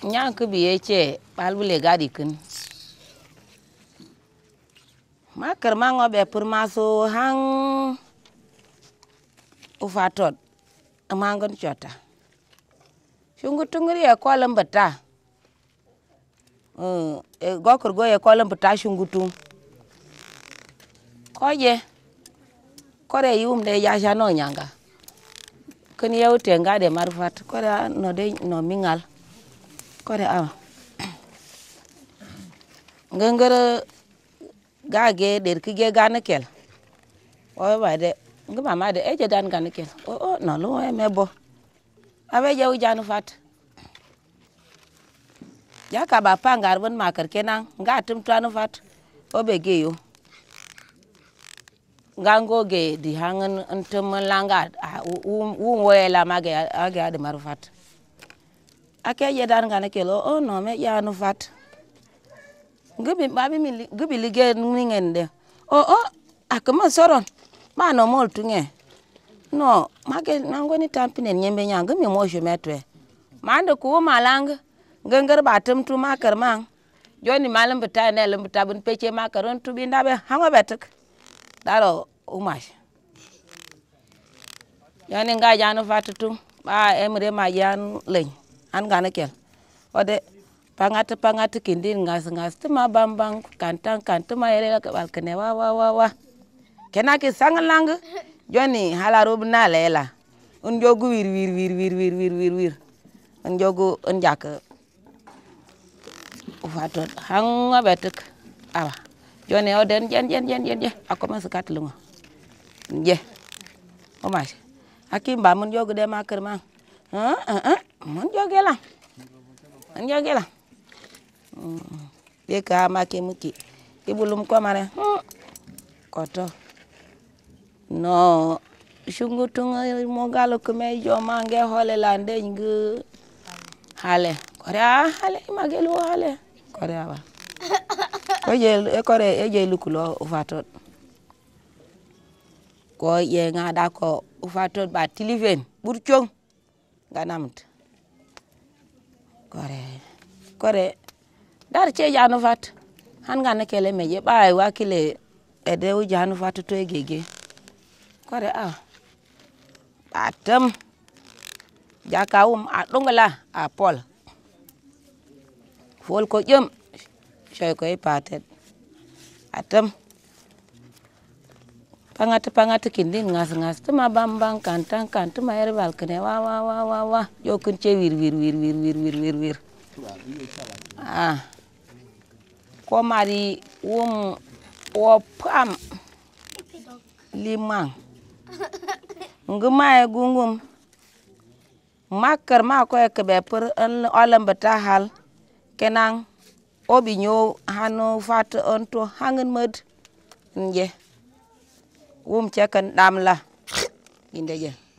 Nya ke biye ce palule gadi kun. Ma kerma ngobe permaso hang ufatot amangon chota. Shungu tungri ya kolam beta. Gokor go ya kolam beta shungu tung. Koye kore yum de ya jano nyanga. Keni ya utenga de marufat kore no de no mingal. Kore a. Ngengere gage der kige ganakel. O ba de ngba ma de eje dan ganakel. O no lo mebo. Awe jau janu fat. Ya ka ba pangar won makar kenan ngatum tanu fat. Obege yo. Gango ge di hangen entum langat wela mage age ade marufat. Ake yedan ganake lo o no me yanu fat. Gubi babi mi gubi lige ningende. O akama soron. Ma no mol tunge. No, mage nangoni tampine nyembe nyanga mi mo shometwe. Mande ku malang ngenger batem tu makar mang. Joni malam betane lam betabun pece makaron tu bindabe hango betek. Daro umash yani nga janu fatutu ba emre ma yan leng an ganakel ode pangat kindin ngas ma bambang kantang mayere ka balkene wa kenaki sang lang joni halarub na lela un jogu wir un jogu un jak ufatot hanga betek awa joni oden jen aku masuk kat lunga je o mas akim ba mun jogu de makar ma mun jogela an jogela de ka make muki ibulum ko mare koto no shungu tunga mo galo ko me jo mangi hole lande ngu hale kora hale magelu hale kora ba Oye lukulo ufatot. Ko ye ngada ko ufatot ba tiliven burchong ganamt. Kore dar che janu fat han ganna kele meje ba wa kile ede u janu fat to egege. Kore a atam jakawum adongala a pol. Fol ko jem coy koy patet atam pangat kindin ngas tuma bambang kantang mayar balkene wa jokun ce wir ko mari opam limang ngumay gungum makar ma ko e kebe per olam betahal kenang obi nyo hanu fat onto hangen med nje wum cekan dam la inde je